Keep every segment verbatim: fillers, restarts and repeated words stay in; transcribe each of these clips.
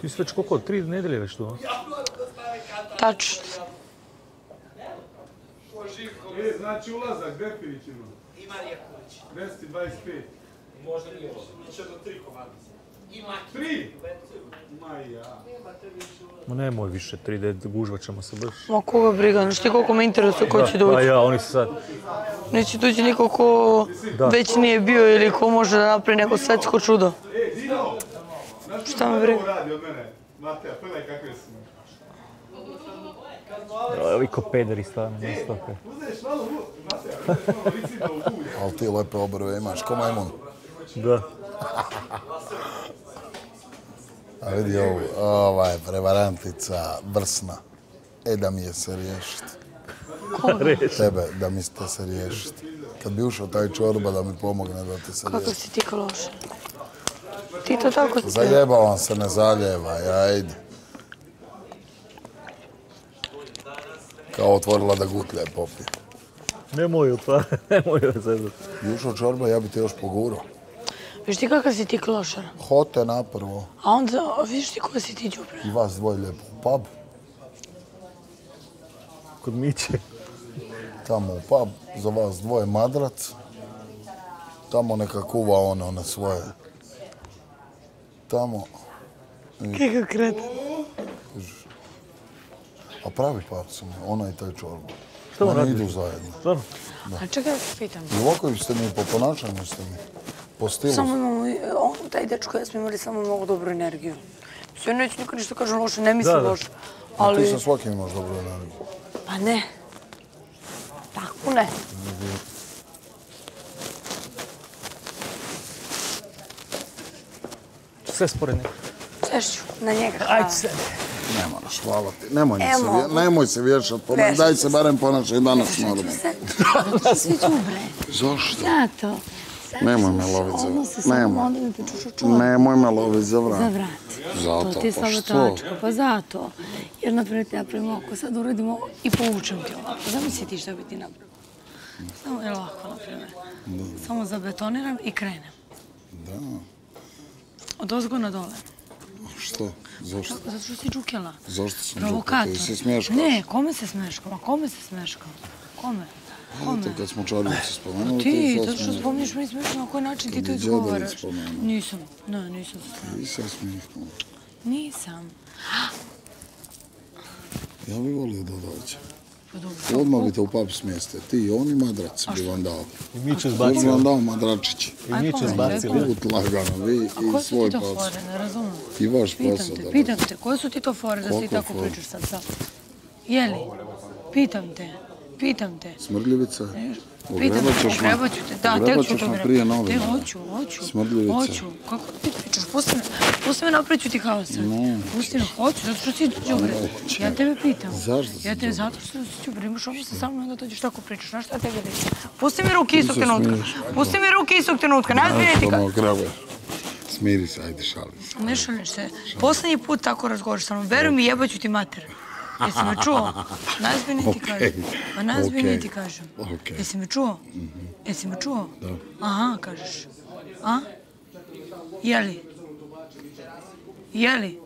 Ti si već koliko? Tri nedelje već tu? Tačno. Znači ulazak, Berković ima. I Marija Kulić. dvesta dvadeset pet. Možda nije ovo. Neće do tri komadice. Tri? Ma ja. Ma nemoj više, tri, da gužvat ćemo se brš. Ma koga briga, znaš ti koliko me interesuje ko će doći? Pa ja, oni su sad. Neće doći niko ko već nije bio ili ko može da napravi neko svetsko čudo. E, Dino! Šta me briga? Ovo radi od mene, Mateja, pogledaj kakve su me. Ovi ko pederi stvarno, ne stope. Uzeš malo vuk, Mateja, uzeš malo lici da uvulje. Ali ti lepe obrve imaš, ko majmun. Da. A vidi ovu, ova je prevarantica, vrsna. E da mi je se riješiti. Tebe, da mi ste se riješiti. Kad bi ušao taj čorba da mi pomogne da ti se riješiti. Kako si ti kloš? Ti to tako ti... Zaljebavam se, ne zaljevaj, ajde. Kao otvorila da gutlje popi. Nemoj joj, pa, nemoj joj zezati. Bi ušao čorba, ja bi te još pogurao. Viš ti kakav si ti klošar? Hote napravo. A onda, vidiš ti koja si ti džubre? I vas dvoje lijepo. Pub. Kod Miće. Tamo u pub, za vas dvoje madrac. Tamo neka kuva ono na svoje. Tamo. Kako kreta. A pravi par su mi, ona i taj čorba. Što vam radite? Oni idu zajedno. A čekaj, pitam. Livaković ste mi, po ponašanju ste mi. Samo imamo, on, taj dečko, ja smo imali samo mnogo dobru energiju. Sve neću nikad ništa kažem loše, ne mislim loše. A ti sam svakim imaš dobru energiju. Pa ne. Tako ne. Sve sporedne. Sešću, na njega. Ajde sve. Ne moraš, hvala ti. Nemoj se vješat, daj se barem ponašaj danas normalno. Danas svi džubre. Zašto? Zato. Nemoj me loviti za vrat. Nemoj me loviti za vrat. Za vrat. Zato, pa što? To ti je sabotačka, pa zato. Jer, naprijed, ja primim oko, sad uradim ovo i povučem ti ovako. Zamisli ti šta bi ti napravila. Samo, jel ovako, naprijed. Samo zabetoniram i krenem. Da. Od ozgo na dole. Što? Zašto? Zato što si džukela. Zašto sam džukela? Ti si smješkala? Ne, kome se smješkala? Kome se smješkala? Kome? Znate, kad smo Čarlicu spomenuli, to je sad smiješno. Ti, zato što spomniš mi smiješno, na koji način ti to izgovaraš. Kad je Đedalic spomenuo. Nisam, ne, nisam se spomenuo. Nisam smiješno. Nisam. Ja bih volio da dođe. Odmah bi te u pub smjeste. Ti i on i madrac bi vam dao. I mi će zbacili. Bi vam dao madračići. I mi će zbacili. Put lagano, vi i svoj pas. A koje su ti to fore, ne razumem? I vaš pas. Pitam te, pitam te, koje su ti to fore da ti tako pričaš sad sad? Jeli? Pitam te. Pitam te. Smrdljivica? Pitam te, ogrebat ću te. Da, tek ću to mi reći. Te, hoću, hoću. Smrdljivica. Hoću. Kako ti pričaš? Pusti me, napravit ću ti kao sad. Pusti me, hoću, zato što si džubre. Ja tebe pitam. Zašto si džubre? Zato što si džubre. Imaš ovo se sa mnom, onda dođeš tako pričaš. Znaš šta tebe reći? Pusti mi ruke istog trenutka. Pusti mi ruke istog trenutka. Najzbiljaj ti kada. Smiri se, ajde, šalim se. Ne šalim se. Poslednji put tako razgovaraš sa mnom. Veruj mi, jebaću ti mater. Jesi me čuo? Najzbiljnije ti kažem. Pa najzbiljnije ti kažem. Jesi me čuo? Jesi me čuo? Da. Aha, kažeš. A? Jeli? Jeli?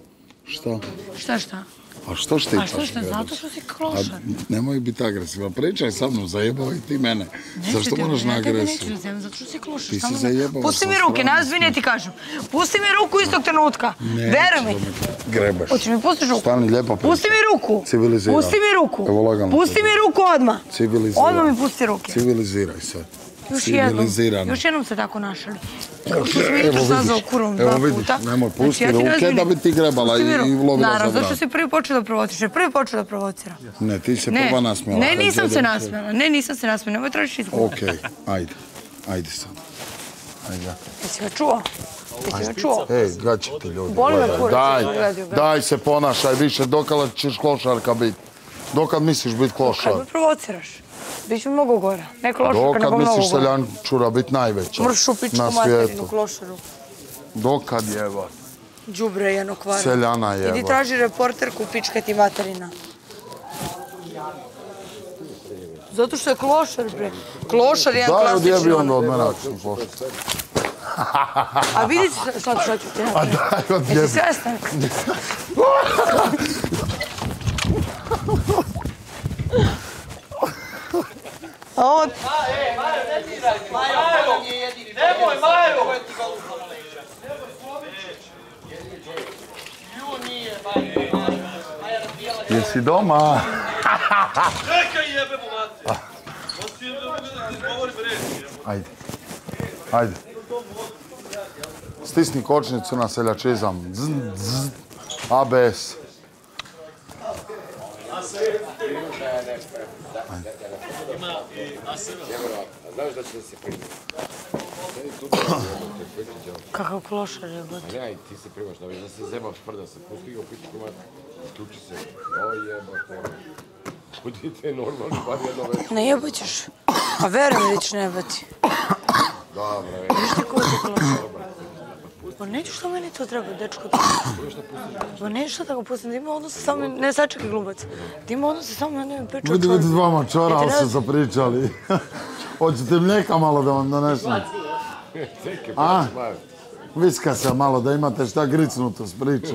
Šta? Šta šta? A što šta ti kažeš? Zato što si klošar. Nemoj biti agresivan. Pričaj sa mnom, zajebavaj ti mene. Zašto moraš na agresiju? Zato što si klošar. Ti si zajebao. Pusti mi ruke, najzbiljnije ti kažem. Pusti mi ruku istog trenutka. Veruj mi. Grebaš. Hoćeš mi pustiš ruku? Stani, lijepa priča. Pusti mi ruku. Civiliziraj. Pusti mi ruku. Evo lagano. Pusti mi ruku odmah. Civiliziraj. Odmah mi pusti ruke. Civiliziraj sad. Još jednom, još jednom se tako našali. Kako smo mi to sazao kurom dva puta. Nemoj, pusti ruke da bi ti grebala i lovila za vrat. Naravno, zašto si prvi počela da provocira? Prvi počela da provocira. Ne, ti se prva nasmijala. Ne, nisam se nasmijala. Ne, nisam se nasmijala. Nemoj tražiš izgleda. Okej, ajde. Ajde sad. Ajde. Jesi me čuo? Jesi me čuo? Ej, gađi ti ljudi. Daj, daj se ponašaj više. Dokada ćeš klošarka biti? Dokad misliš biti klošar? Dokad me provociraš. Biću mnogo gora, ne klošarka, nego mnogo gora. Dokad misliš seljančura biti najveća na svijetu? Dokad jeva? Đubre, jedno kvara. Seljana jeva. Idi traži reporterku, pička ti materina. Zato što je klošar, bre. Klošar je jedan klasični. Da, ja bi onda od mene ako sam klošar. A vidite sad što ću te napraviti. A daj, od djebi. Jesi svestan? A ovo... E, Majo, ne ti radi. Majo, nemoj, Majo! Ovo je ti galupa na leđa. Nemoj, slović. Ju nije, Majo. Jesi doma? Čekaj jebemo, mate! Osim da ti govorim reći. Ajde. Ajde. Stisni kočnicu na seljačizam. A B S. Kakav klošar je god. A ne, ti se primaš, da se zebaš prda se. Pusti ga u pičku mati, isključi se. O jeba, budite normalni, bar jedno već. Ne jebaćeš. A verujem da ću ne jebati. Da, bre. Viš ti koji je klošar? Pa neću što meni to treba, dečko. Pa neću što da ga pustim, da ima odnose samo, ne sačekaj glubac, da ima odnose samo na nevi priču o čovjeku. Vidite dva mačora, ali su zapričali. Hoćete mlijeka malo da vam donesem? A? Viska se malo da imate šta gricnuto s priču.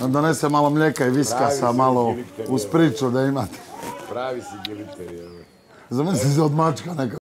Donese malo mlijeka i viska se malo uz priču da imate. Pravi si giliter, jel. Zamisli se od mačka neka.